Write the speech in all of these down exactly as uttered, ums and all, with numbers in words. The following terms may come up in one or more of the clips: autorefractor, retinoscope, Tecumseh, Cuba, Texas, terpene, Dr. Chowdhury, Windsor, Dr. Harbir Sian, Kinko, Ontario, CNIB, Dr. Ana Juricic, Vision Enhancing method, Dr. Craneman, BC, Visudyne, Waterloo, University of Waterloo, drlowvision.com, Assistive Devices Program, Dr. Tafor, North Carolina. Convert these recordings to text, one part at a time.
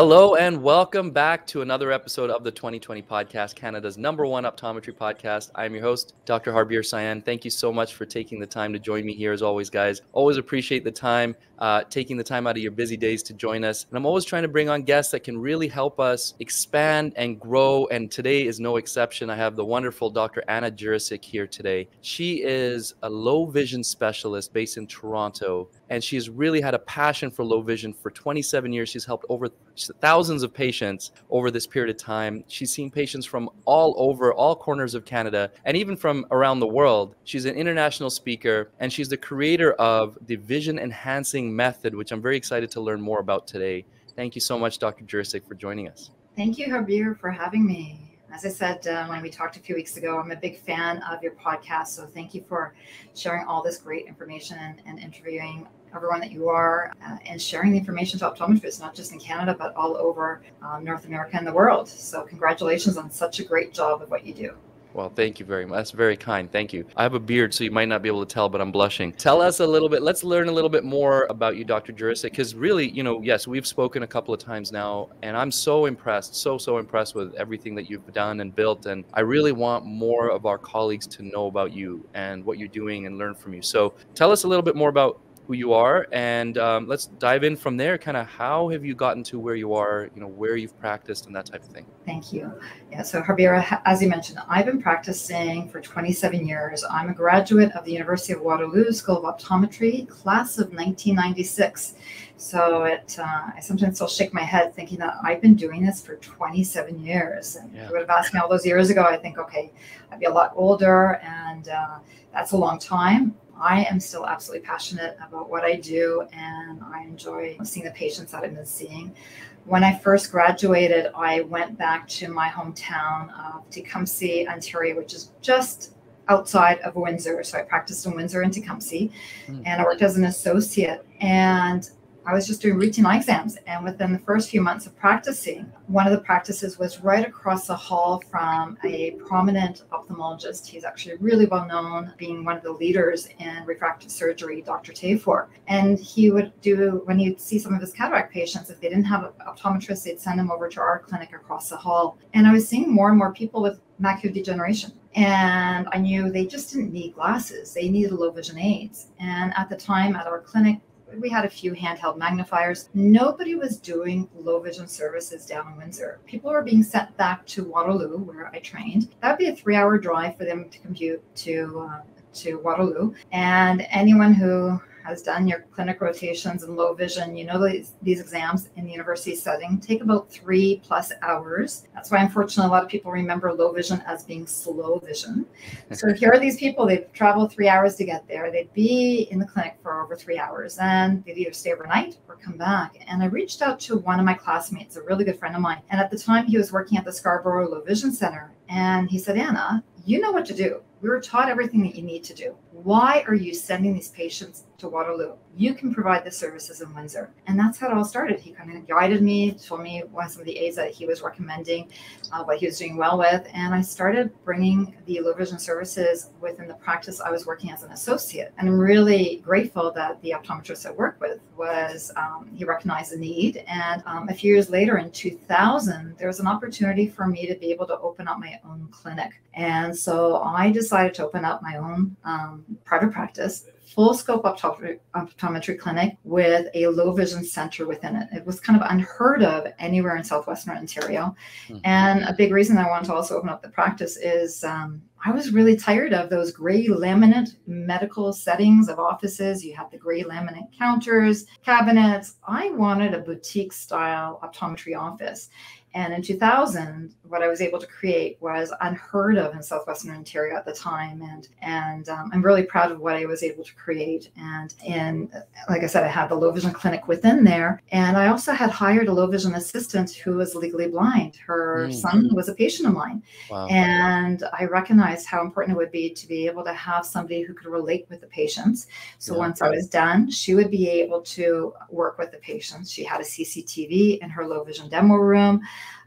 Hello and welcome back to another episode of the twenty twenty podcast, Canada's number one optometry podcast. I'm your host, Doctor Harbir Sian. Thank you so much for taking the time to join me here as always, guys. Always appreciate the time, uh, taking the time out of your busy days to join us. And I'm always trying to bring on guests that can really help us expand and grow. And today is no exception. I have the wonderful Doctor Ana Juricic here today. She is a low vision specialist based in Toronto, and she's really had a passion for low vision for twenty-seven years. She's helped over thousands of patients over this period of time. She's seen patients from all over, all corners of Canada, and even from around the world. She's an international speaker, and she's the creator of the Vision Enhancing method, which I'm very excited to learn more about today. Thank you so much, Doctor Juricic, for joining us. Thank you, Harbir, for having me. As I said, uh, when we talked a few weeks ago, I'm a big fan of your podcast, so thank you for sharing all this great information and, and interviewing everyone that you are uh, and sharing the information to optometrists, not just in Canada, but all over um, North America and the world. So congratulations on such a great job of what you do. Well, thank you very much. That's very kind. Thank you. I have a beard, so you might not be able to tell, but I'm blushing. Tell us a little bit. Let's learn a little bit more about you, Doctor Juricic, because really, you know, yes, we've spoken a couple of times now, and I'm so impressed, so, so impressed with everything that you've done and built. And I really want more of our colleagues to know about you and what you're doing and learn from you. So tell us a little bit more about who you are, and um, let's dive in from there. Kind of how have you gotten to where you are, you know, where you've practiced and that type of thing. Thank you. Yeah, so Harbir, as you mentioned, I've been practicing for twenty-seven years. I'm a graduate of the University of Waterloo School of Optometry, class of nineteen ninety-six. So it, uh, I sometimes still shake my head thinking that I've been doing this for twenty-seven years. And yeah. If you would have asked me all those years ago, I think, okay, I'd be a lot older, and uh, that's a long time. I am still absolutely passionate about what I do, and I enjoy seeing the patients that I've been seeing. When I first graduated, I went back to my hometown of Tecumseh, Ontario, which is just outside of Windsor. So I practiced in Windsor and Tecumseh, mm. and I worked as an associate. And I was just doing routine eye exams, and within the first few months of practicing, one of the practices was right across the hall from a prominent ophthalmologist. He's actually really well known, being one of the leaders in refractive surgery, Doctor Tafor. And he would do, when he'd see some of his cataract patients, if they didn't have an optometrist, they'd send them over to our clinic across the hall. And I was seeing more and more people with macular degeneration. And I knew they just didn't need glasses. They needed low vision aids. And at the time at our clinic, we had a few handheld magnifiers. Nobody was doing low vision services down in Windsor. People were being sent back to Waterloo, where I trained. That would be a three-hour drive for them to commute to uh, to Waterloo. And anyone who has done your clinic rotations in low vision, you know these, these exams in the university setting take about three plus hours. That's why, unfortunately, a lot of people remember low vision as being slow vision. So here are these people, they've traveled three hours to get there. They'd be in the clinic for over three hours, and they'd either stay overnight or come back. And I reached out to one of my classmates, a really good friend of mine. And at the time, he was working at the Scarborough Low Vision Center. And he said, Ana, you know what to do. We were taught everything that you need to do. Why are you sending these patients to Waterloo? You can provide the services in Windsor. And that's how it all started. He kind of guided me, told me what some of the aids that he was recommending, uh, what he was doing well with. And I started bringing the low vision services within the practice I was working as an associate. And I'm really grateful that the optometrist I worked with was, um, he recognized the need. And um, a few years later in two thousand, there was an opportunity for me to be able to open up my own clinic. And so I decided to open up my own um, private practice, full scope optometry, optometry clinic with a low vision center within it. It was kind of unheard of anywhere in Southwestern Ontario. Mm-hmm. And a big reason I wanted to also open up the practice is um, I was really tired of those gray laminate medical settings of offices. You have the gray laminate counters, cabinets. I wanted a boutique style optometry office. And in two thousand, what I was able to create was unheard of in Southwestern Ontario at the time. And and um, I'm really proud of what I was able to create. And, and like I said, I had the low vision clinic within there. And I also had hired a low vision assistant who was legally blind. Her mm. son was a patient of mine. Wow. And I recognized how important it would be to be able to have somebody who could relate with the patients. So yeah. once I was done, she would be able to work with the patients. She had a C C T V in her low vision demo room.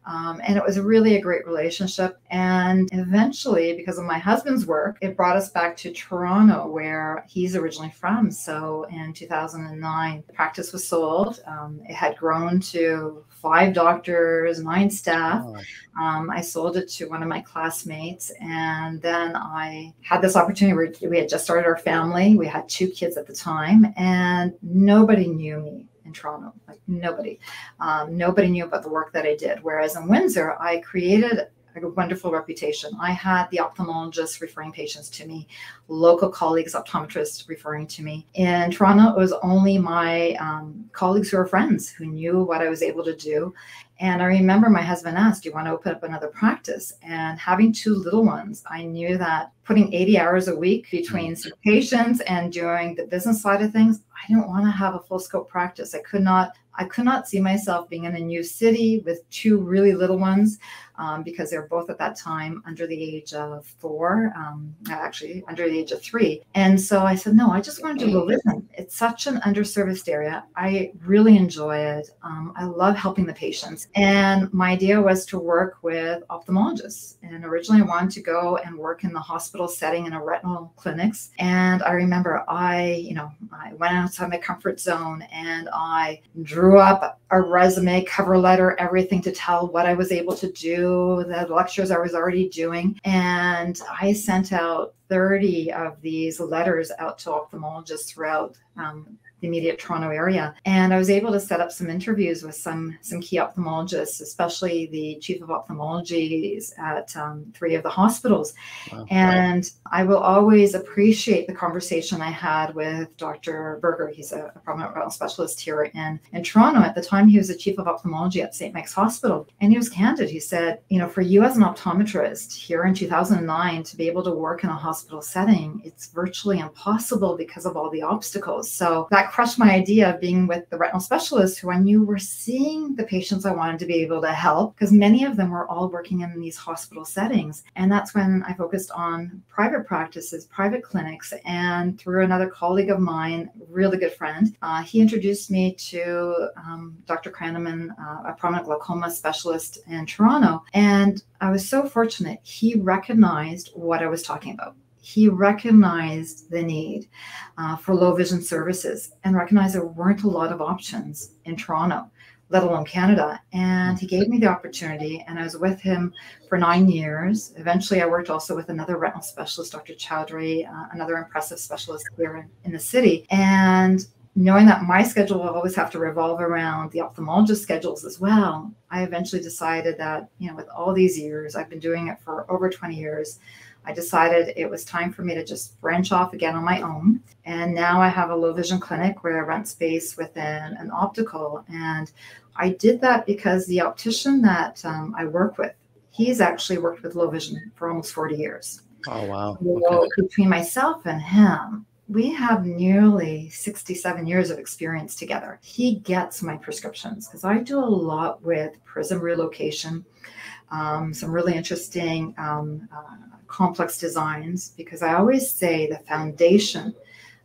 Um, and it was really a great relationship. And eventually, because of my husband's work, it brought us back to Toronto, where he's originally from. So in two thousand nine, the practice was sold. Um, it had grown to five doctors, nine staff. Oh. Um, I sold it to one of my classmates. And then I had this opportunity where we had just started our family. We had two kids at the time, and nobody knew me. Toronto, like nobody, um, nobody knew about the work that I did. Whereas in Windsor, I created a wonderful reputation. I had the ophthalmologist referring patients to me, local colleagues, optometrists referring to me. In Toronto, it was only my um, colleagues who were friends who knew what I was able to do. And I remember my husband asked, do you want to open up another practice? And having two little ones, I knew that putting eighty hours a week between patients and doing the business side of things, I didn't want to have a full scope practice. I could not I could not see myself being in a new city with two really little ones, um, because they were both at that time under the age of four, um, actually under the age of three. And so I said, no, I just wanted to go listen. It's such an underserviced area. I really enjoy it. Um, I love helping the patients. And my idea was to work with ophthalmologists. And originally I wanted to go and work in the hospital setting in a retinal clinics. And I remember I, you know, I went outside my comfort zone and I drew Drew up a resume, cover letter, everything to tell what I was able to do, the lectures I was already doing. And I sent out thirty of these letters out to ophthalmologists throughout um, the immediate Toronto area. And I was able to set up some interviews with some, some key ophthalmologists, especially the chief of ophthalmology at um, three of the hospitals. Wow. And I will always appreciate the conversation I had with Doctor Berger. He's a, a prominent retinal specialist here in, in Toronto. At the time, he was the chief of ophthalmology at Saint Mike's Hospital. And he was candid. He said, you know, for you as an optometrist here in two thousand nine, to be able to work in a hospital setting, it's virtually impossible because of all the obstacles. So that crushed my idea of being with the retinal specialists who I knew were seeing the patients I wanted to be able to help, because many of them were all working in these hospital settings. And that's when I focused on private practices, private clinics, and through another colleague of mine, really good friend, uh, he introduced me to um, Doctor Craneman, uh, a prominent glaucoma specialist in Toronto. And I was so fortunate, he recognized what I was talking about. He recognized the need uh, for low vision services and recognized there weren't a lot of options in Toronto, let alone Canada. And he gave me the opportunity, and I was with him for nine years. Eventually, I worked also with another retinal specialist, Doctor Chowdhury, uh, another impressive specialist here in, in the city. And knowing that my schedule will always have to revolve around the ophthalmologist schedules as well, I eventually decided that, you know, with all these years, I've been doing it for over twenty years, I decided it was time for me to just branch off again on my own. And now I have a low vision clinic where I rent space within an optical. And I did that because the optician that um, I work with, he's actually worked with low vision for almost forty years. Oh, wow. So okay. Between myself and him, we have nearly sixty-seven years of experience together. He gets my prescriptions because I do a lot with prism relocation, um, some really interesting um, uh, complex designs, because I always say the foundation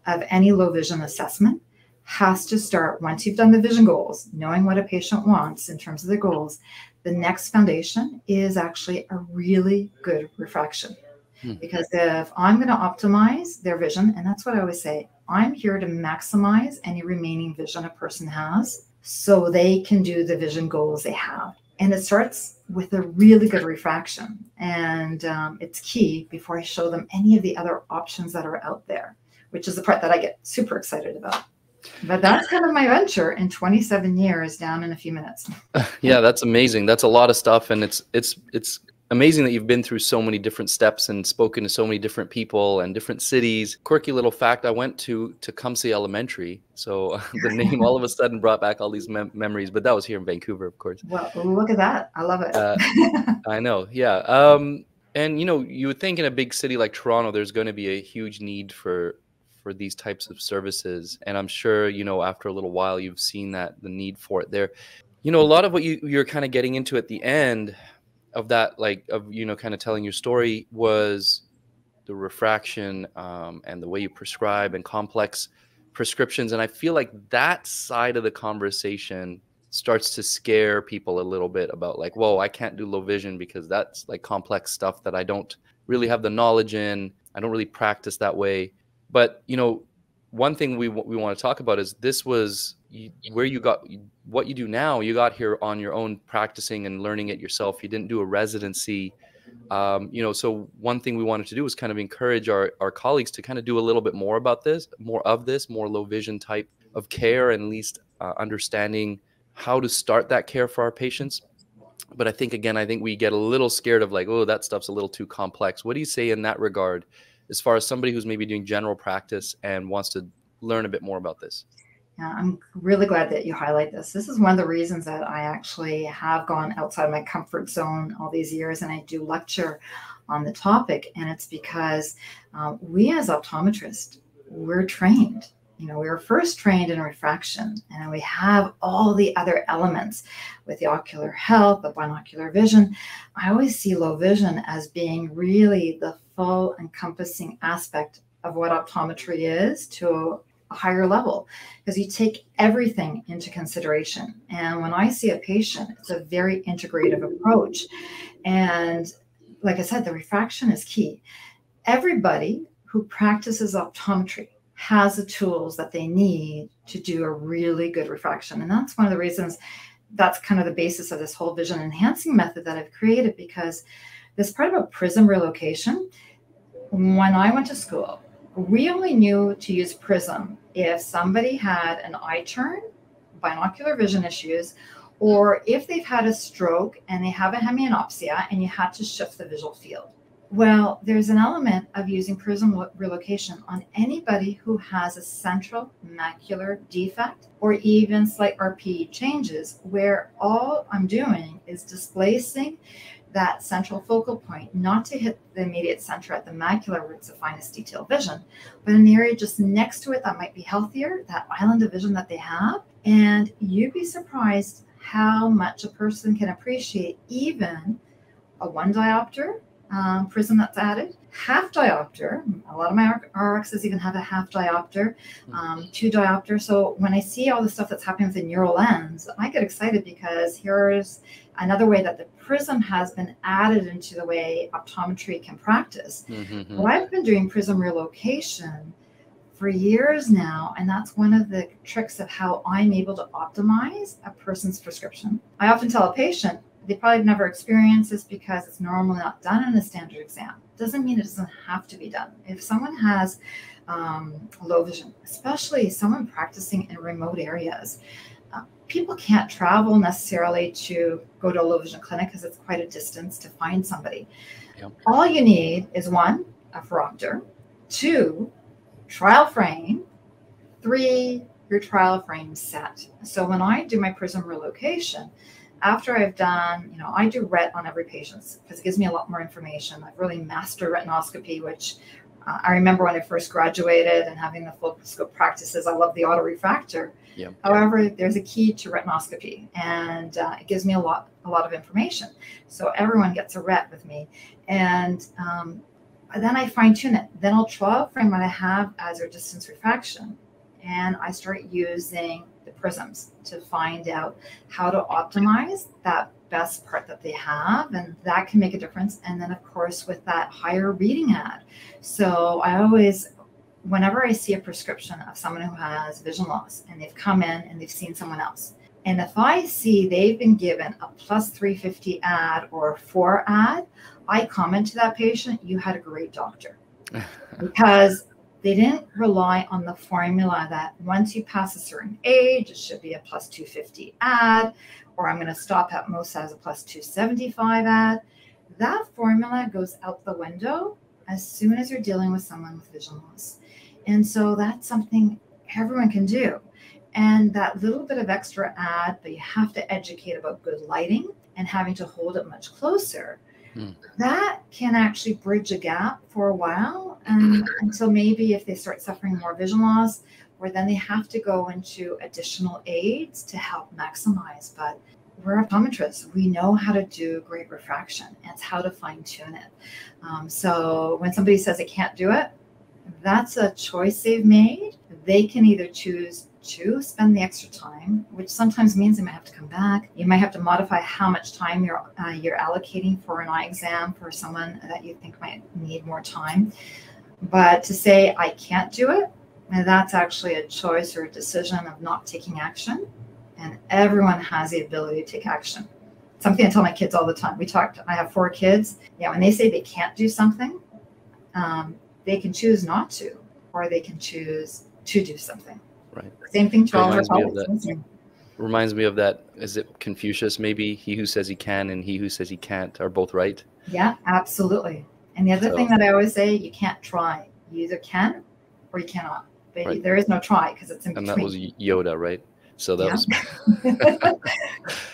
of any low vision assessment has to start once you've done the vision goals, knowing what a patient wants in terms of their goals. The next foundation is actually a really good refraction. Hmm. Because if I'm going to optimize their vision, and that's what I always say, I'm here to maximize any remaining vision a person has so they can do the vision goals they have. And it starts with a really good refraction. And um, it's key before I show them any of the other options that are out there, which is the part that I get super excited about. But that's kind of my venture in twenty-seven years, down in a few minutes. Yeah, that's amazing. That's a lot of stuff. And it's, it's, it's amazing that you've been through so many different steps and spoken to so many different people and different cities. Quirky little fact, I went to Tecumseh Elementary. So the name all of a sudden brought back all these mem memories, but that was here in Vancouver, of course. Well, look at that. I love it. uh, I know. Yeah. Um, and, you know, you would think in a big city like Toronto, there's going to be a huge need for for these types of services. And I'm sure, you know, after a little while, you've seen that the need for it there. You know, a lot of what you, you're kind of getting into at the end of that, like, of, you know, kind of telling your story was the refraction um, and the way you prescribe and complex prescriptions. And I feel like that side of the conversation starts to scare people a little bit about like, whoa, I can't do low vision because that's like complex stuff that I don't really have the knowledge in. I don't really practice that way. But, you know, one thing we we want to talk about is this was you, where you got what you do now. You got here on your own, practicing and learning it yourself. You didn't do a residency. Um, you know, so one thing we wanted to do was kind of encourage our, our colleagues to kind of do a little bit more about this, more of this, more low vision type of care, and at least uh, understanding how to start that care for our patients. But I think, again, I think we get a little scared of like, oh, that stuff's a little too complex. What do you say in that regard, as far as somebody who's maybe doing general practice and wants to learn a bit more about this? Yeah, I'm really glad that you highlight this. This is one of the reasons that I actually have gone outside my comfort zone all these years, and I do lecture on the topic. And it's because um, we as optometrists, we're trained. You know, we were first trained in refraction, and we have all the other elements with the ocular health, the binocular vision. I always see low vision as being really the full encompassing aspect of what optometry is to a higher level, because you take everything into consideration. And when I see a patient, it's a very integrative approach. And like I said, the refraction is key. Everybody who practices optometry has the tools that they need to do a really good refraction. And that's one of the reasons, that's kind of the basis of this whole vision enhancing method that I've created, because this part about prism relocation, when I went to school, we only knew to use prism if somebody had an eye turn, binocular vision issues, or if they've had a stroke and they have a hemianopsia and you had to shift the visual field. Well, there's an element of using prism relocation on anybody who has a central macular defect or even slight R P E changes, where all I'm doing is displacing that central focal point, not to hit the immediate center at the macular roots of finest detail vision, but an area just next to it that might be healthier, that island of vision that they have. And you'd be surprised how much a person can appreciate even a one diopter Um, prism that's added, half diopter. A lot of my R Xs even have a half diopter, um, two diopter. So when I see all the stuff that's happening with the neural lens, I get excited, because here's another way that the prism has been added into the way optometry can practice. Mm-hmm. Well, I've been doing prism relocation for years now, and that's one of the tricks of how I'm able to optimize a person's prescription. I often tell a patient, they probably have never experienced this because it's normally not done in a standard exam. Doesn't mean it doesn't have to be done. If someone has um, low vision, especially someone practicing in remote areas, uh, people can't travel necessarily to go to a low vision clinic because it's quite a distance to find somebody. Yep. All you need is one, a phoropter, two, trial frame, three, your trial frame set. So when I do my prism relocation, after I've done, you know, I do ret on every patient because it gives me a lot more information. I've really mastered retinoscopy, which uh, I remember when I first graduated and having the full scope practices. I love the autorefractor. Yeah. However, there's a key to retinoscopy, and uh, it gives me a lot, a lot of information. So everyone gets a ret with me, and um, then I fine tune it. Then I'll trial frame what I have as a distance refraction, and I start using the prisms to find out how to optimize that best part that they have, and that can make a difference. And then, of course, with that higher reading ad. So I always, whenever I see a prescription of someone who has vision loss and they've come in and they've seen someone else, and if I see they've been given a plus three fifty ad or a four ad, I comment to that patient, you had a great doctor, because they didn't rely on the formula that once you pass a certain age, it should be a plus two fifty ad, or I'm going to stop at most as a plus two seventy-five ad. That formula goes out the window as soon as you're dealing with someone with vision loss. And so that's something everyone can do. And that little bit of extra ad, but you have to educate about good lighting and having to hold it much closer. That can actually bridge a gap for a while, and until maybe if they start suffering more vision loss, where then they have to go into additional aids to help maximize. But we're optometrists. We know how to do great refraction. It's how to fine tune it. Um, so when somebody says they can't do it, that's a choice they've made. They can either choose to spend the extra time, which sometimes means they might have to come back. You might have to modify how much time you're uh, you're allocating for an eye exam for someone that you think might need more time. But to say, I can't do it, that's actually a choice or a decision of not taking action. And everyone has the ability to take action. Something I tell my kids all the time. We talked, I have four kids. Yeah, when they say they can't do something, um, they can choose not to, or they can choose to do something. Right. Same thing to all of our reminds me of that. Is it Confucius? Maybe he who says he can and he who says he can't are both right. Yeah, absolutely. And the other so, thing that I always say, you can't try. You either can or you cannot. But right. There is no try because it's in between. And that was Yoda, right? So that yeah. was.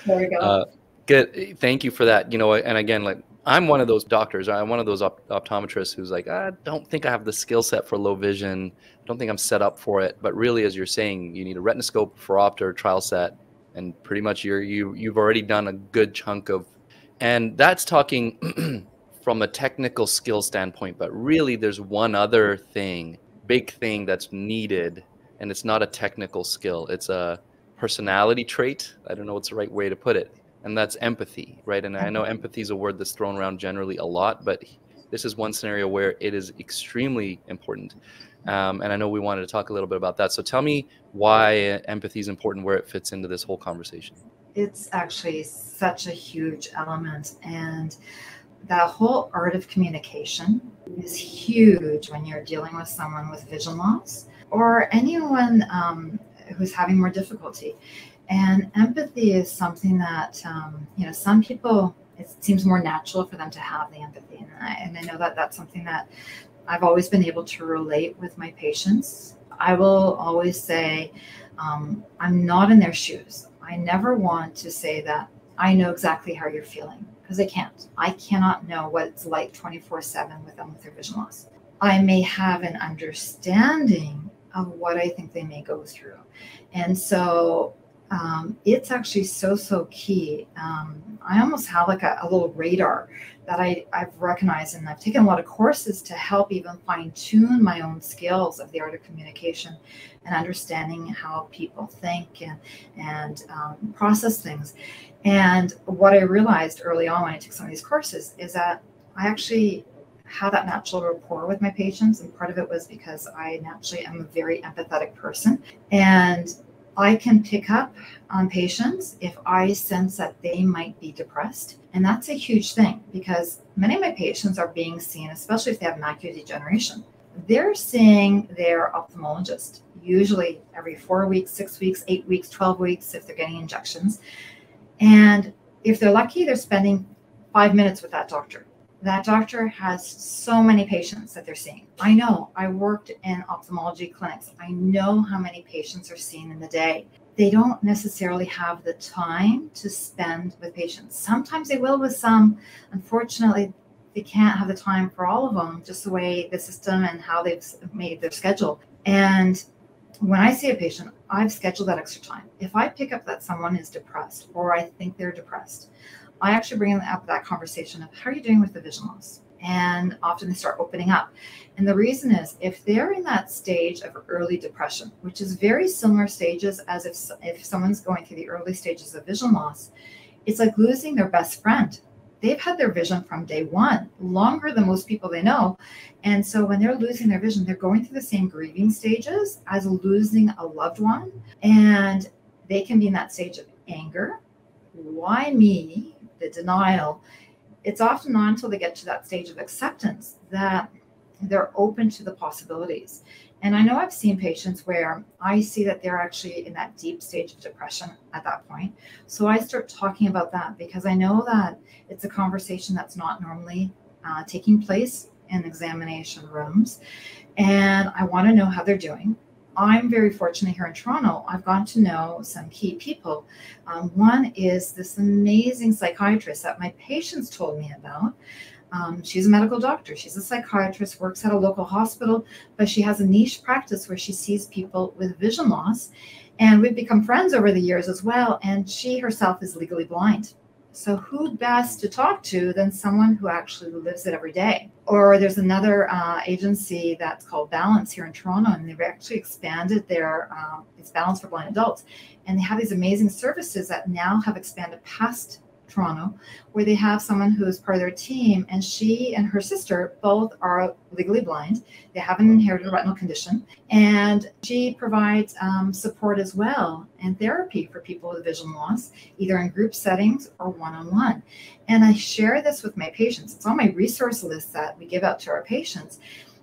There we go. Uh, good. Thank you for that. You know, and again, like I'm one of those doctors. I'm one of those op optometrists who's like, I don't think I have the skill set for low vision. I don't think I'm set up for it. But really, as you're saying, you need a retinoscope for opter trial set, and pretty much you're you you've already done a good chunk of, and that's talking. From a technical skill standpoint, but really there's one other thing, big thing that's needed, and it's not a technical skill. It's a personality trait. I don't know what's the right way to put it. And that's empathy, right? And I know empathy is a word that's thrown around generally a lot, but this is one scenario where it is extremely important. Um, and I know we wanted to talk a little bit about that. So tell me why empathy is important, where it fits into this whole conversation. It's actually such a huge element. And that whole art of communication is huge when you're dealing with someone with vision loss or anyone um, who's having more difficulty. And empathy is something that, um, you know, some people, it seems more natural for them to have the empathy. And I, and I know that that's something that I've always been able to relate with my patients. I will always say, um, I'm not in their shoes. I never want to say that I know exactly how you're feeling. I can't. I cannot know what it's like twenty-four seven with them with their vision loss. I may have an understanding of what I think they may go through. And so um, it's actually so, so key. Um, I almost have like a, a little radar that I, I've recognized, and I've taken a lot of courses to help even fine tune my own skills of the art of communication and understanding how people think and, and um, process things. And what I realized early on when I took some of these courses is that I actually have that natural rapport with my patients. And part of it was because I naturally am a very empathetic person. And I can pick up on patients if I sense that they might be depressed. And that's a huge thing because many of my patients are being seen, especially if they have macular degeneration. They're seeing their ophthalmologist usually every four weeks, six weeks, eight weeks, twelve weeks, if they're getting injections. And if they're lucky, they're spending five minutes with that doctor. That doctor has so many patients that they're seeing. I know, I worked in ophthalmology clinics. I know how many patients are seen in the day. They don't necessarily have the time to spend with patients. Sometimes they will with some. Unfortunately, they can't have the time for all of them, just the way the system and how they've made their schedule. And when I see a patient, I've scheduled that extra time. If I pick up that someone is depressed or I think they're depressed, I actually bring up that conversation of how are you doing with the vision loss? And often they start opening up. And the reason is if they're in that stage of early depression, which is very similar stages as if, if someone's going through the early stages of vision loss, it's like losing their best friend. They've had their vision from day one, longer than most people they know. And so when they're losing their vision, they're going through the same grieving stages as losing a loved one. And they can be in that stage of anger. Why me? The denial. It's often not until they get to that stage of acceptance that they're open to the possibilities. And I know I've seen patients where I see that they're actually in that deep stage of depression at that point. So I start talking about that because I know that it's a conversation that's not normally uh, taking place in examination rooms. And I want to know how they're doing. I'm very fortunate here in Toronto. I've gotten to know some key people. Um, one is this amazing psychiatrist that my patients told me about. Um, she's a medical doctor. She's a psychiatrist, works at a local hospital, but she has a niche practice where she sees people with vision loss. And we've become friends over the years as well. And she herself is legally blind. So who best to talk to than someone who actually lives it every day? Or there's another uh, agency that's called Balance here in Toronto, and they've actually expanded their, um, it's Balance for Blind Adults. And they have these amazing services that now have expanded past Toronto, where they have someone who is part of their team, and she and her sister both are legally blind. They have an inherited retinal condition, and she provides um, support as well and therapy for people with vision loss, either in group settings or one-on-one. And I share this with my patients. It's on my resource list that we give out to our patients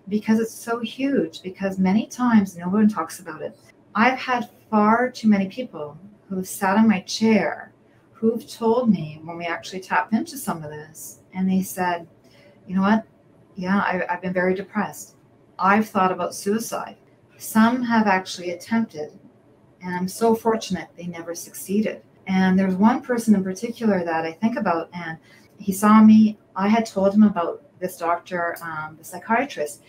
because it's so huge, because many times no one talks about it. I've had far too many people who've sat in my chair who've told me when we actually tapped into some of this, and they said, you know what, yeah, I, I've been very depressed. I've thought about suicide. Some have actually attempted, and I'm so fortunate they never succeeded. And there's one person in particular that I think about, and he saw me. I had told him about this doctor, um, the psychiatrist,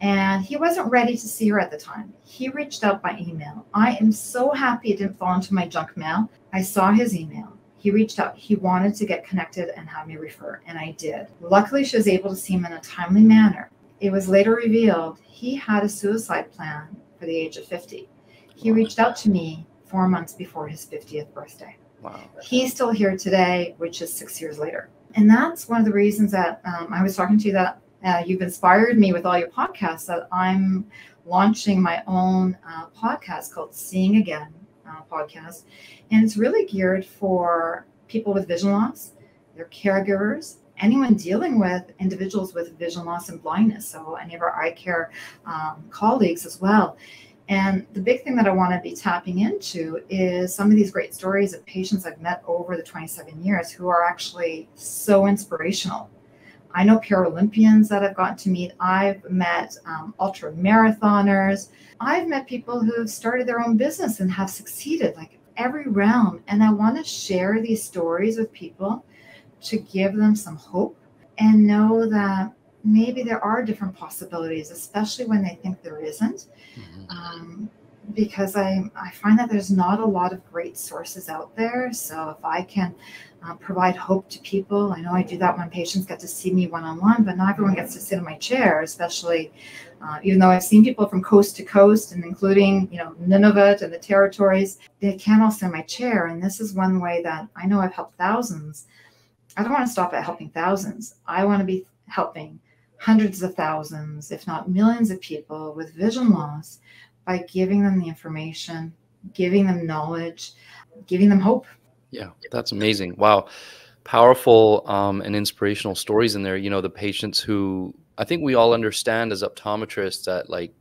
and he wasn't ready to see her at the time. He reached out by email. I am so happy it didn't fall into my junk mail. I saw his email. He reached out. He wanted to get connected and have me refer, and I did. Luckily, she was able to see him in a timely manner. It was later revealed he had a suicide plan for the age of fifty. He reached out to me four months before his fiftieth birthday. Wow. He's still here today, which is six years later. And that's one of the reasons that um, I was talking to you that uh, you've inspired me with all your podcasts, that I'm launching my own uh, podcast called Seeing Again podcast, and it's really geared for people with vision loss, their caregivers, anyone dealing with individuals with vision loss and blindness, so any of our eye care um, colleagues as well. And the big thing that I want to be tapping into is some of these great stories of patients I've met over the twenty-seven years who are actually so inspirational. I know Paralympians that I've gotten to meet. I've met um, ultra marathoners. I've met people who've started their own business and have succeeded, like every realm. And I want to share these stories with people to give them some hope and know that maybe there are different possibilities, especially when they think there isn't. Mm-hmm. Um, because I, I find that there's not a lot of great sources out there. So if I can uh, provide hope to people, I know I do that when patients get to see me one-on-one, but not everyone gets to sit in my chair, especially uh, even though I've seen people from coast to coast and including, you know, Nunavut and the territories, they can't all sit in my chair. And this is one way that I know I've helped thousands. I don't want to stop at helping thousands. I want to be helping hundreds of thousands, if not millions of people with vision loss, by giving them the information, giving them knowledge, giving them hope. Yeah, that's amazing. Wow. Powerful um, and inspirational stories in there. You know, the patients who I think we all understand as optometrists that like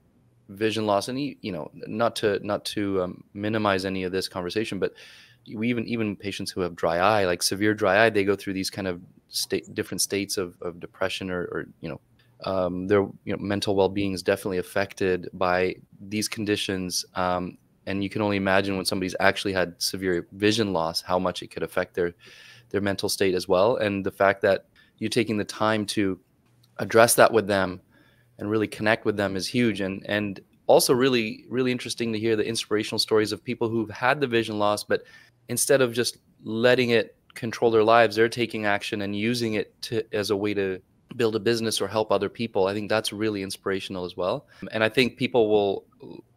vision loss, and, you know, not to not to um, minimize any of this conversation, but we even even patients who have dry eye, like severe dry eye, they go through these kind of state, different states of, of depression or, or, you know, Um, their you know, mental well-being is definitely affected by these conditions. Um, and you can only imagine when somebody's actually had severe vision loss, how much it could affect their, their mental state as well. And the fact that you're taking the time to address that with them and really connect with them is huge. And, and also really, really interesting to hear the inspirational stories of people who've had the vision loss, but instead of just letting it control their lives, they're taking action and using it to, as a way to build a business or help other people. I think that's really inspirational as well. And I think people will,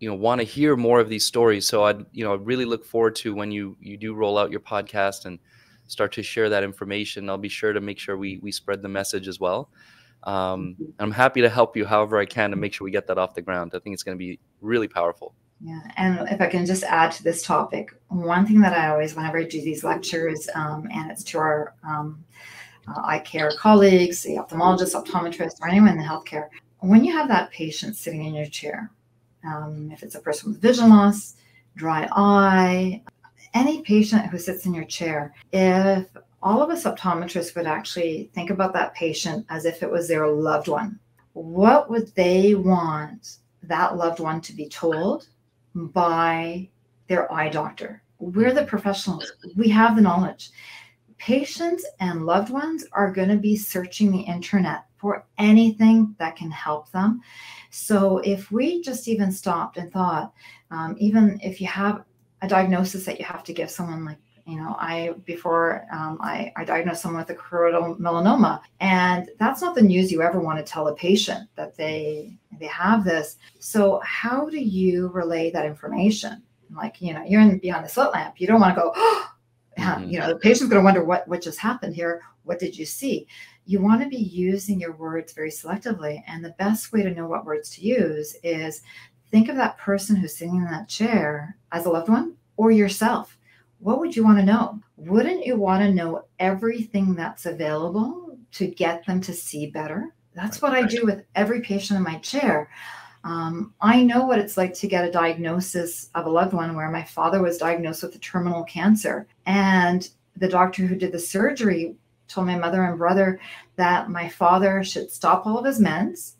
you know, want to hear more of these stories. So I'd, you know, I really look forward to when you, you do roll out your podcast and start to share that information. I'll be sure to make sure we, we spread the message as well. Um, I'm happy to help you however I can to make sure we get that off the ground. I think it's going to be really powerful. Yeah. And if I can just add to this topic, one thing that I always, whenever I do these lectures, um, and it's to our, um, Uh, eye care colleagues, the ophthalmologist, optometrist, or anyone in healthcare. When you have that patient sitting in your chair, um, if it's a person with vision loss, dry eye, any patient who sits in your chair, if all of us optometrists would actually think about that patient as if it was their loved one, what would they want that loved one to be told by their eye doctor? We're the professionals. We have the knowledge. Patients and loved ones are going to be searching the internet for anything that can help them. So if we just even stopped and thought, um, even if you have a diagnosis that you have to give someone like You know, I before um, I, I diagnosed someone with a choroidal melanoma, and that's not the news you ever want to tell a patient, that they they have this. So how do you relay that information? Like, you know, you're in behind the slit lamp. You don't want to go, oh, mm-hmm. you know, the patient's going to wonder what what just happened here. What did you see? You want to be using your words very selectively, and the best way to know what words to use is think of that person who's sitting in that chair as a loved one or yourself. What would you want to know? Wouldn't you want to know everything that's available to get them to see better? That's what I do with every patient in my chair. Um, I know what it's like to get a diagnosis of a loved one, where my father was diagnosed with a terminal cancer, and the doctor who did the surgery told my mother and brother that my father should stop all of his meds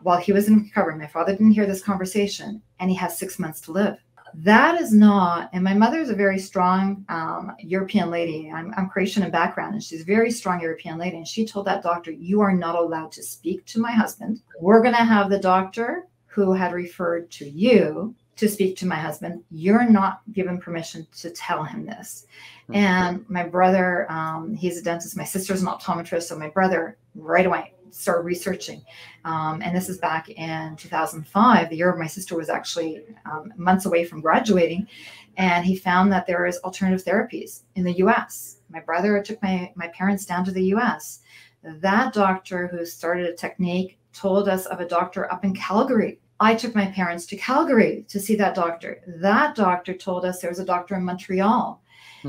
while he was in recovery. My father didn't hear this conversation, and he has six months to live. That is not, and my mother is a very strong um, European lady. I'm, I'm Croatian in background, and she's a very strong European lady. And she told that doctor, you are not allowed to speak to my husband. We're going to have the doctor who had referred to you to speak to my husband. You're not given permission to tell him this. Okay. And my brother, um, he's a dentist. My sister's an optometrist. So my brother right away started researching. Um, and this is back in two thousand five, the year my sister was actually um, months away from graduating. And he found that there is alternative therapies in the U S. My brother took my, my parents down to the U S. That doctor who started a technique told us of a doctor up in Calgary. I took my parents to Calgary to see that doctor. That doctor told us there was a doctor in Montreal.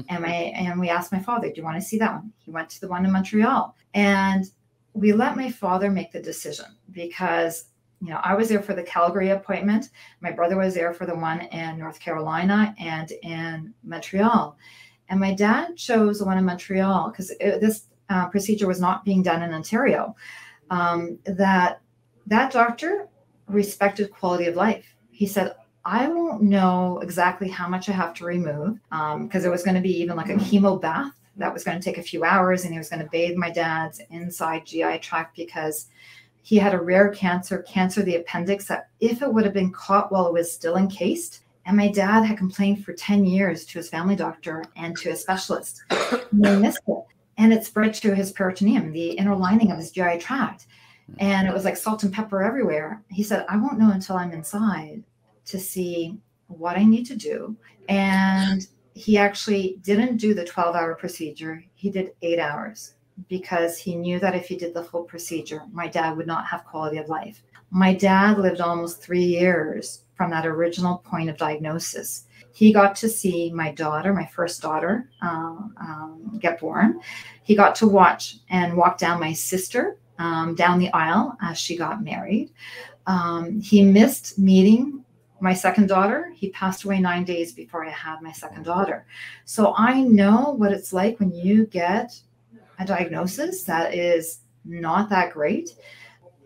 And, my, and we asked my father, do you want to see that one? He went to the one in Montreal. And we let my father make the decision, because, you know, I was there for the Calgary appointment. My brother was there for the one in North Carolina and in Montreal. And my dad chose the one in Montreal because this uh, procedure was not being done in Ontario. Um, that that doctor respected quality of life. He said, I won't know exactly how much I have to remove, um, because it was going to be even like a chemo bath that was going to take a few hours, and he was going to bathe my dad's inside G I tract because he had a rare cancer, cancer of the appendix, that if it would have been caught while it was still encased, and my dad had complained for ten years to his family doctor and to a specialist, and they missed it. And it spread to his peritoneum, the inner lining of his G I tract. And it was like salt and pepper everywhere. He said, I won't know until I'm inside to see what I need to do. And he actually didn't do the twelve hour procedure. He did eight hours because he knew that if he did the full procedure, my dad would not have quality of life. My dad lived almost three years from that original point of diagnosis. He got to see my daughter, my first daughter, um, um, get born. He got to watch and walk down my sister Um, down the aisle as she got married. Um, he missed meeting my second daughter. He passed away nine days before I had my second daughter. So I know what it's like when you get a diagnosis that is not that great,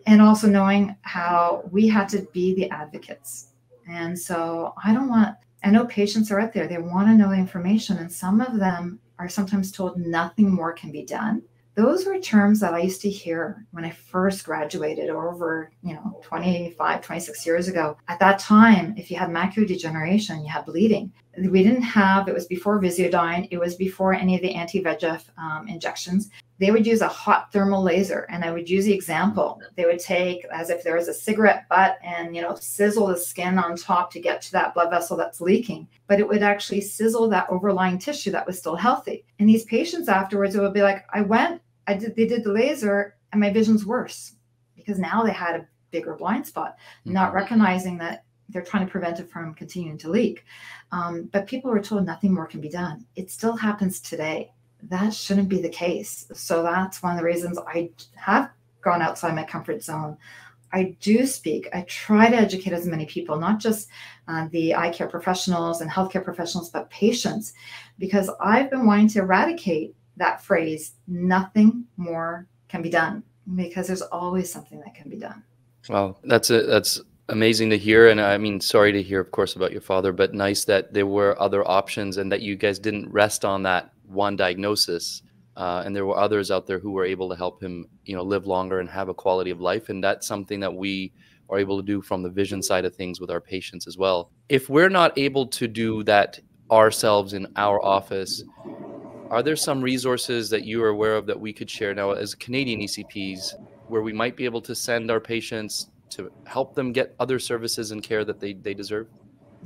and also knowing how we had to be the advocates. And so I don't want, I know patients are out there, they want to know the information, and some of them are sometimes told nothing more can be done. Those were terms that I used to hear when I first graduated over, you know, twenty-five, twenty-six years ago. At that time, if you had macular degeneration, you had bleeding. We didn't have, it was before Visudyne, it was before any of the anti-V E G F um, injections. They would use a hot thermal laser, and I would use the example. They would take, as if there was a cigarette butt, and, you know, sizzle the skin on top to get to that blood vessel that's leaking. But it would actually sizzle that overlying tissue that was still healthy. And these patients afterwards, it would be like, I went, I did, they did the laser, and my vision's worse, because now they had a bigger blind spot, mm-hmm. not recognizing that they're trying to prevent it from continuing to leak. Um, but people were told nothing more can be done. It still happens today. That shouldn't be the case. So that's one of the reasons I have gone outside my comfort zone. I do speak. I try to educate as many people, not just uh, the eye care professionals and healthcare professionals, but patients, because I've been wanting to eradicate that phrase, nothing more can be done, because there's always something that can be done. Wow, that's it. That's amazing to hear. And I mean, sorry to hear, of course, about your father, but nice that there were other options and that you guys didn't rest on that one diagnosis. Uh, and there were others out there who were able to help him, you know, live longer and have a quality of life. And that's something that we are able to do from the vision side of things with our patients as well. If we're not able to do that ourselves in our office, Are there some resources that you are aware of that we could share now as Canadian E C Ps where we might be able to send our patients to help them get other services and care that they, they deserve?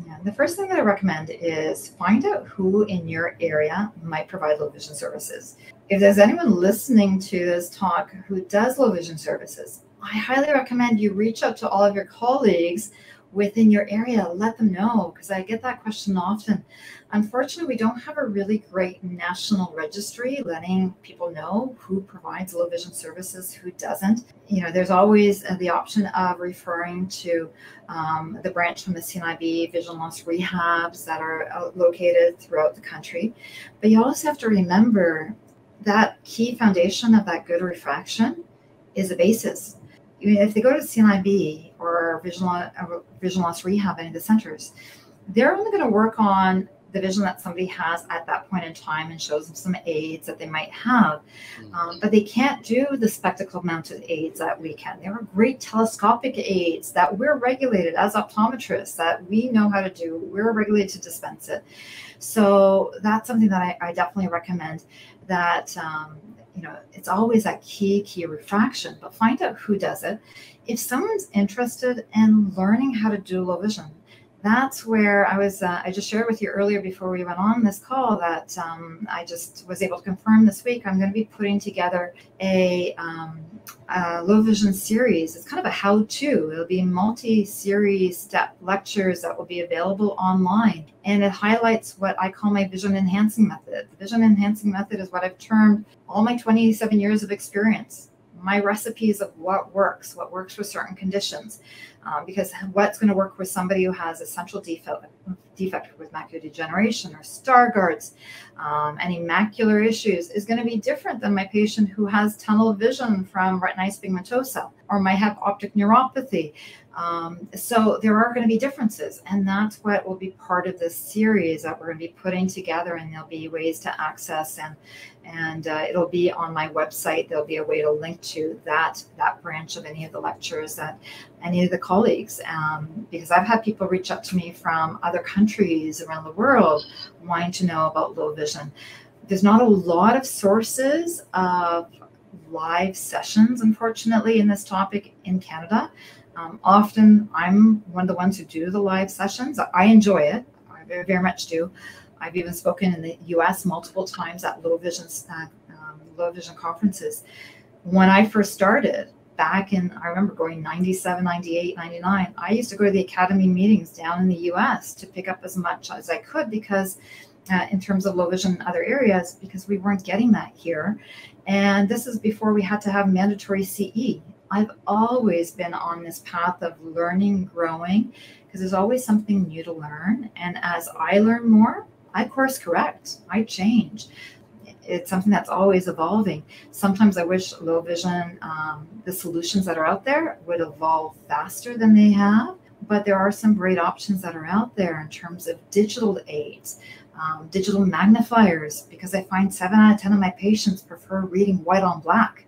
Yeah, the first thing that I recommend is find out who in your area might provide low vision services. If there's anyone listening to this talk who does low vision services, I highly recommend you reach out to all of your colleagues within your area. Let them know, because I get that question often. Unfortunately, we don't have a really great national registry letting people know who provides low vision services, who doesn't. You know, there's always the option of referring to um, the branch from the C N I B, vision loss rehabs that are located throughout the country. But you always have to remember that key foundation of that good refraction is a basis. If they go to C N I B or vision, or vision loss rehab, any of the centers, they're only going to work on the vision that somebody has at that point in time and shows them some aids that they might have. Um, but they can't do the spectacle mounted aids that we can. There are great telescopic aids that we're regulated as optometrists that we know how to do. We're regulated to dispense it. So that's something that I, I definitely recommend that, um, you know, it's always that key, key refraction, but find out who does it. If someone's interested in learning how to do low vision, that's where I was, uh, I just shared with you earlier before we went on this call that um, I just was able to confirm this week, I'm going to be putting together a, um, a low vision series. It's kind of a how-to. It'll be multi-series step lectures that will be available online. And it highlights what I call my Vision Enhancing method. The Vision Enhancing method is what I've termed all my twenty-seven years of experience, my recipes of what works, what works for certain conditions, um, because what's going to work with somebody who has a central defect, defect with macular degeneration or Stargardt's, um, any macular issues is going to be different than my patient who has tunnel vision from retinitis pigmentosa or might have optic neuropathy. Um, so there are going to be differences, and that's what will be part of this series that we're going to be putting together, and there'll be ways to access, and and uh, it'll be on my website. There'll be a way to link to that that branch of any of the lectures that any of the colleagues, um, because I've had people reach out to me from other countries around the world wanting to know about low vision. There's not a lot of sources of live sessions, unfortunately, in this topic in Canada. Um, often I'm one of the ones who do the live sessions. I enjoy it. I very, very much do. I've even spoken in the U S multiple times at low vision, uh, um, low vision conferences. When I first started back in, I remember going ninety-seven, ninety-eight, ninety-nine, I used to go to the academy meetings down in the U S to pick up as much as I could because uh, in terms of low vision in other areas, because we weren't getting that here. And this is before we had to have mandatory C E. I've always been on this path of learning, growing, because there's always something new to learn. And as I learn more, I course correct, I change. It's something that's always evolving. Sometimes I wish low vision, um, the solutions that are out there would evolve faster than they have, but there are some great options that are out there in terms of digital aids, um, digital magnifiers, because I find seven out of ten of my patients prefer reading white on black.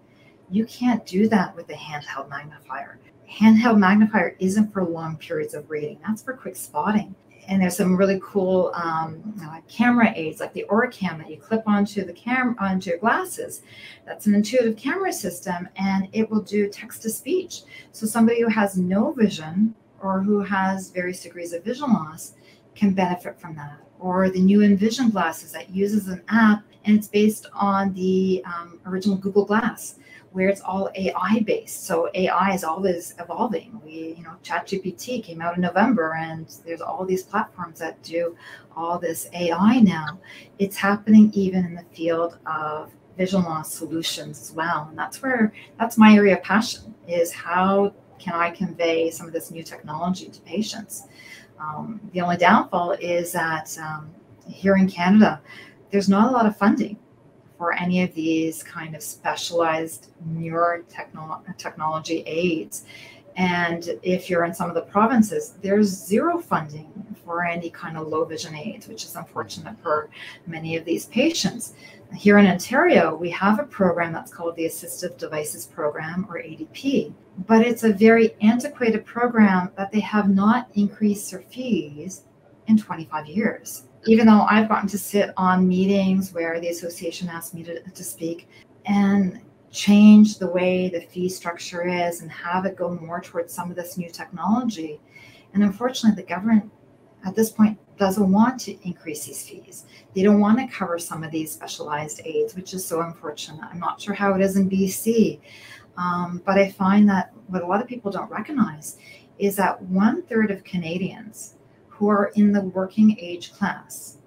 You can't do that with a handheld magnifier. Handheld magnifier isn't for long periods of reading. That's for quick spotting. And there's some really cool um, uh, camera aids, like the OrCam that you clip onto the cam onto your glasses. That's an intuitive camera system, and it will do text-to-speech. So somebody who has no vision or who has various degrees of vision loss can benefit from that. Or the new Envision glasses that uses an app, and it's based on the um, original Google Glass, where it's all A I based. So A I is always evolving. We, you know, ChatGPT came out in November, and there's all these platforms that do all this A I now. It's happening even in the field of vision loss solutions as well. And that's where, that's my area of passion, is how can I convey some of this new technology to patients? Um, the only downfall is that um, here in Canada, there's not a lot of funding for any of these kind of specialized neurotechnology technology aids. And if you're in some of the provinces, there's zero funding for any kind of low vision aids, which is unfortunate for many of these patients. Here in Ontario, we have a program that's called the Assistive Devices Program, or A D P, but it's a very antiquated program that they have not increased their fees in twenty-five years. even though I've gotten to sit on meetings where the association asked me to, to speak and change the way the fee structure is and have it go more towards some of this new technology. And unfortunately, the government at this point doesn't want to increase these fees. They don't want to cover some of these specialized aids, which is so unfortunate. I'm not sure how it is in B C, um, but I find that what a lot of people don't recognize is that one third of Canadians who are in the working age class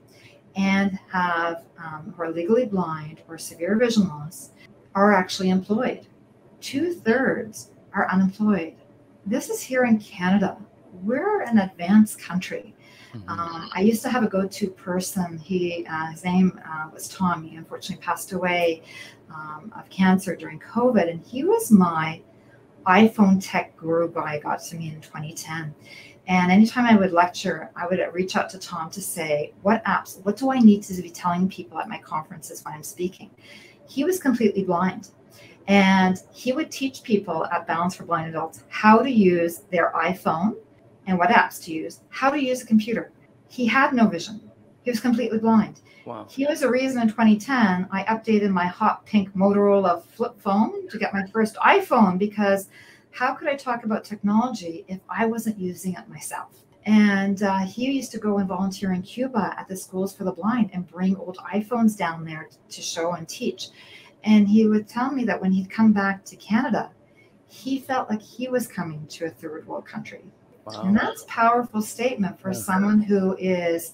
and have, um, who are legally blind or severe vision loss are actually employed. Two thirds are unemployed. This is here in Canada. We're an advanced country. Um, I used to have a go-to person. He, uh, his name uh, was Tom. He unfortunately passed away um, of cancer during COVID, and he was my iPhone tech guru guy. Got to me in twenty ten, and anytime I would lecture, I would reach out to Tom to say, "What apps? What do I need to be telling people at my conferences when I'm speaking?" He was completely blind, and he would teach people at Balance for Blind Adults how to use their iPhone and what apps to use, how to use a computer. He had no vision. He was completely blind. Wow. He was a reason in twenty ten I updated my hot pink Motorola flip phone to get my first iPhone, because how could I talk about technology if I wasn't using it myself? And uh, he used to go and volunteer in Cuba at the schools for the blind and bring old iPhones down there to show and teach. And he would tell me that when he'd come back to Canada, he felt like he was coming to a third world country. Wow. And that's a powerful statement for yeah. someone who is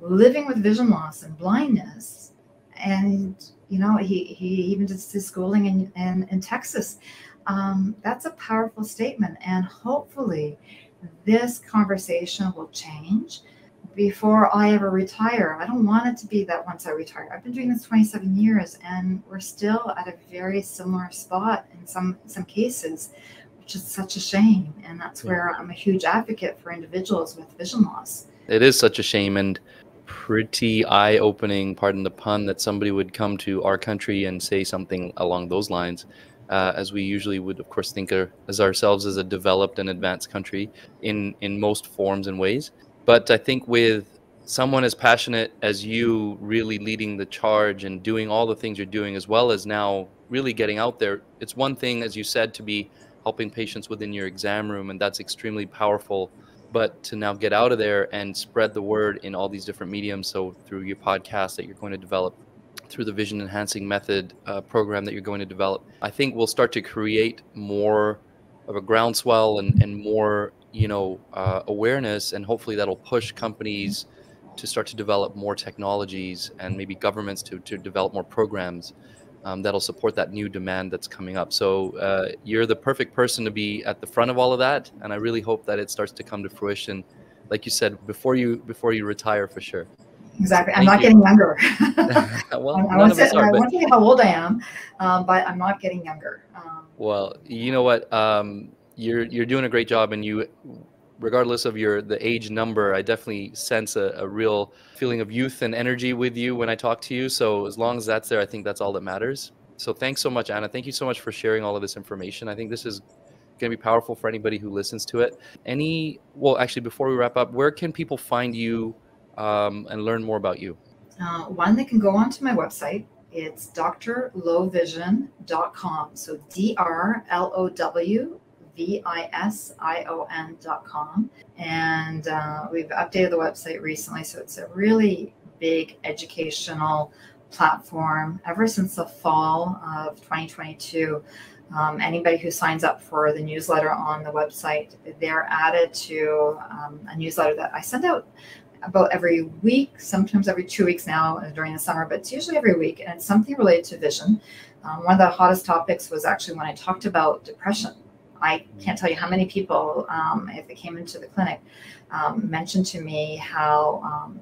living with vision loss and blindness. And, you know, he, he even did his schooling in, in, in Texas. Um, that's a powerful statement. And hopefully this conversation will change before I ever retire. I don't want it to be that once I retire. I've been doing this twenty-seven years, and we're still at a very similar spot in some, some cases, which is such a shame. And that's where yeah. I'm a huge advocate for individuals with vision loss. It is such a shame, and pretty eye-opening, pardon the pun, that somebody would come to our country and say something along those lines, uh, as we usually would, of course, think of, as ourselves as a developed and advanced country in, in most forms and ways. But I think with someone as passionate as you really leading the charge and doing all the things you're doing, as well as now really getting out there, it's one thing, as you said, to be helping patients within your exam room, and that's extremely powerful, but to now get out of there and spread the word in all these different mediums. So through your podcast that you're going to develop, through the Vision Enhancing method uh, program that you're going to develop, I think we'll start to create more of a groundswell and, and more, you know, uh, awareness, and hopefully that'll push companies to start to develop more technologies, and maybe governments to, to develop more programs Um, that'll support that new demand that's coming up. So uh, you're the perfect person to be at the front of all of that, and I really hope that it starts to come to fruition, like you said, before you before you retire, for sure. Exactly. I'm Thank not you. Getting younger. Well, I want to tell how old I am, um, but I'm not getting younger. Um, well, you know what? Um, you're you're doing a great job, and you, regardless of your the age number, I definitely sense a, a real feeling of youth and energy with you when I talk to you. So as long as that's there, I think that's all that matters. So thanks so much, Ana. Thank you so much for sharing all of this information. I think this is going to be powerful for anybody who listens to it. Any, well, actually, before we wrap up, where can people find you um, and learn more about you? Uh, one, they can go onto my website. It's D R L O W vision dot com. So D R L O W V I S I O N dot com. And uh, we've updated the website recently, so it's a really big educational platform. Ever since the fall of twenty twenty-two, um, anybody who signs up for the newsletter on the website, they're added to um, a newsletter that I send out about every week, sometimes every two weeks now during the summer, but it's usually every week. And it's something related to vision. Um, one of the hottest topics was actually when I talked about depression. I can't tell you how many people, um, if they came into the clinic, um, mentioned to me how um,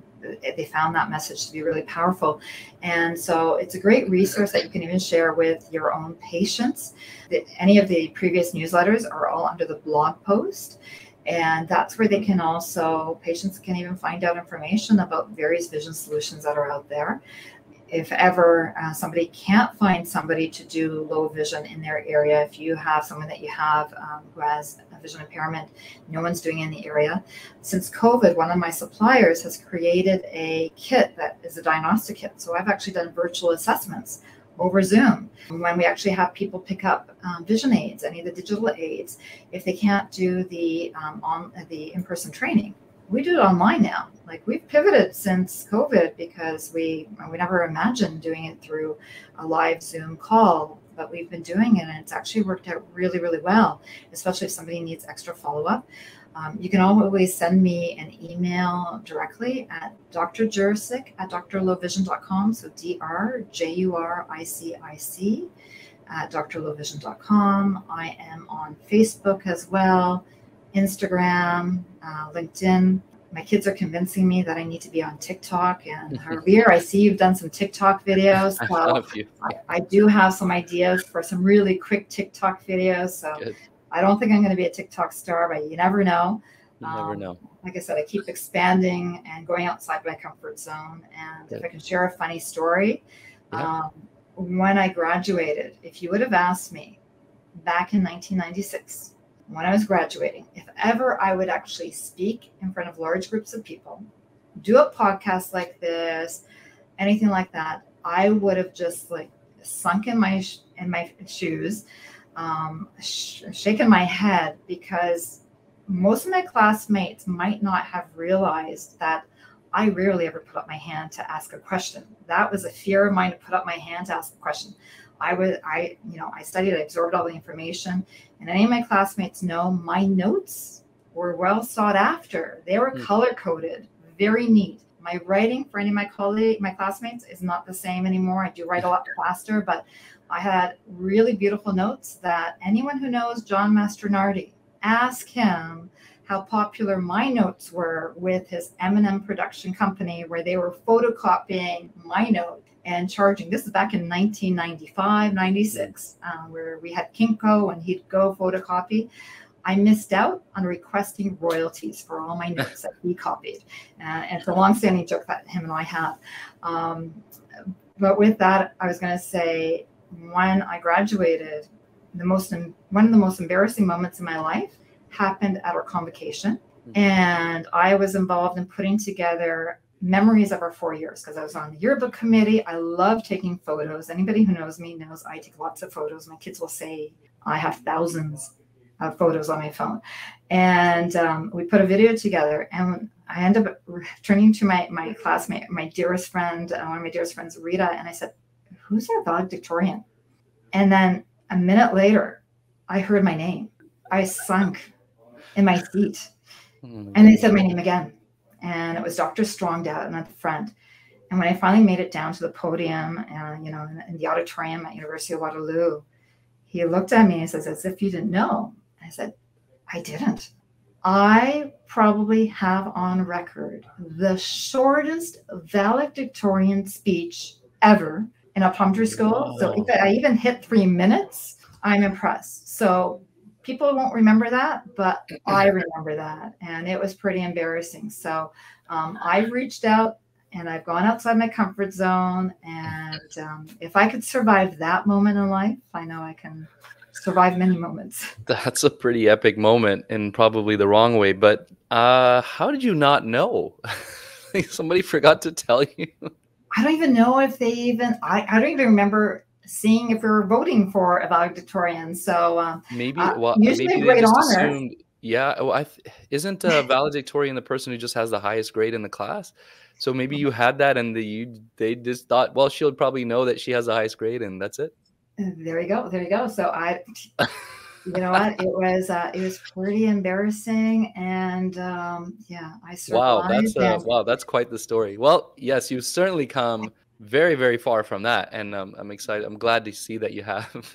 they found that message to be really powerful. And so it's a great resource that you can even share with your own patients. The, any of the previous newsletters are all under the blog post. And that's where they can also, patients can even find out information about various vision solutions that are out there. if ever uh, somebody can't find somebody to do low vision in their area, if you have someone that you have um, who has a vision impairment, no one's doing it in the area. Since COVID, one of my suppliers has created a kit that is a diagnostic kit. So I've actually done virtual assessments over Zoom, when we actually have people pick up um, vision aids, any of the digital aids, if they can't do the um, on the in-person training. We do it online now. Like, we've pivoted since COVID because we we never imagined doing it through a live Zoom call, but we've been doing it, and it's actually worked out really, really well, especially if somebody needs extra follow-up. Um, you can always send me an email directly at D R Juricic at D R low vision dot com. So D R J U R I C I C at D R low vision dot com. I am on Facebook as well, Instagram, uh, LinkedIn. My kids are convincing me that I need to be on TikTok. And Harbir, I see you've done some TikTok videos. So I, love you. I, I do have some ideas for some really quick TikTok videos. So good. I don't think I'm going to be a TikTok star, but you never know. You um, never know. Like I said, I keep expanding and going outside my comfort zone. And good. If I can share a funny story, yeah. um, when I graduated, if you would have asked me back in nineteen ninety-six, when I was graduating, if ever I would actually speak in front of large groups of people, do a podcast like this, anything like that, I would have just like sunk in my sh- in my shoes. Um, sh- shaking my head, because most of my classmates might not have realized that I rarely ever put up my hand to ask a question. That was a fear of mine, to put up my hand to ask a question. I was, I, you know, I studied, I absorbed all the information, and any of my classmates know my notes were well sought after. They were mm. color coded, very neat. My writing for any of my colleagues, my classmates, is not the same anymore. I do write a lot faster, but I had really beautiful notes that anyone who knows John Mastronardi, ask him how popular my notes were with his M and M production company, where they were photocopying my notes and charging. This is back in nineteen ninety-five, ninety-six, uh, where we had Kinko and he'd go photocopy. I missed out on requesting royalties for all my notes that he copied. Uh, and it's a long-standing joke that him and I have. Um, but with that, I was going to say, when I graduated, the most one of the most embarrassing moments in my life happened at our convocation. Mm-hmm. And I was involved in putting together memories of our four years because I was on the yearbook committee. I love taking photos. Anybody who knows me knows I take lots of photos. My kids will say I have thousands of photos on my phone. And um, we put a video together, and I ended up turning to my, my classmate, my dearest friend, uh, one of my dearest friends, Rita, and I said, "Who's our valedictorian?" And then a minute later, I heard my name. I sunk in my seat, and they said my name again. And it was Doctor Strongdow, and at the front. And when I finally made it down to the podium, uh, you know, in, in the auditorium at University of Waterloo, he looked at me and says, "As if you didn't know." I said, "I didn't." I probably have on record the shortest valedictorian speech ever in optometry school. So if I even hit three minutes, I'm impressed. So people won't remember that, but I remember that. And it was pretty embarrassing. So um, I've reached out and I've gone outside my comfort zone. And um, if I could survive that moment in life, I know I can survive many moments. That's a pretty epic moment, in probably the wrong way. But uh, how did you not know? Somebody forgot to tell you. I don't even know if they even, I, I don't even remember seeing if we were voting for a valedictorian. So um, maybe, well, uh, usually maybe a great they just honor. Assumed, yeah. Well, I th- isn't a valedictorian the person who just has the highest grade in the class? So maybe you had that, and the, you, they just thought, well, she'll probably know that she has the highest grade, and that's it. There you go. There you go. So I, you know what, it was, uh, it was pretty embarrassing, and um, yeah, I survived. Wow, that's uh, and- wow, that's quite the story. Well, yes, you've certainly come very, very far from that, and um, I'm excited. I'm glad to see that you have,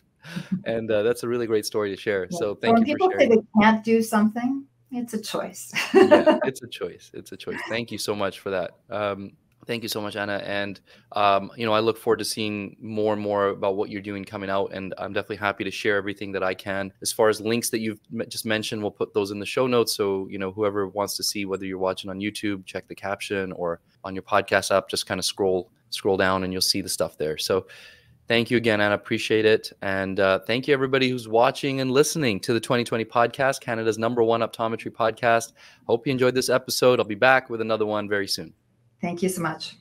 and uh, that's a really great story to share. Yeah. So thank so when you for sharing. People say they can't do something, it's a choice. Yeah, it's a choice. It's a choice. Thank you so much for that. Um, Thank you so much, Ana. And, um, you know, I look forward to seeing more and more about what you're doing coming out. And I'm definitely happy to share everything that I can. As far as links that you've just mentioned, we'll put those in the show notes. So, you know, whoever wants to see, whether you're watching on YouTube, check the caption, or on your podcast app, just kind of scroll scroll down and you'll see the stuff there. So thank you again, Ana. Appreciate it. And uh, thank you, everybody who's watching and listening to the twenty twenty podcast, Canada's number one optometry podcast. Hope you enjoyed this episode. I'll be back with another one very soon. Thank you so much.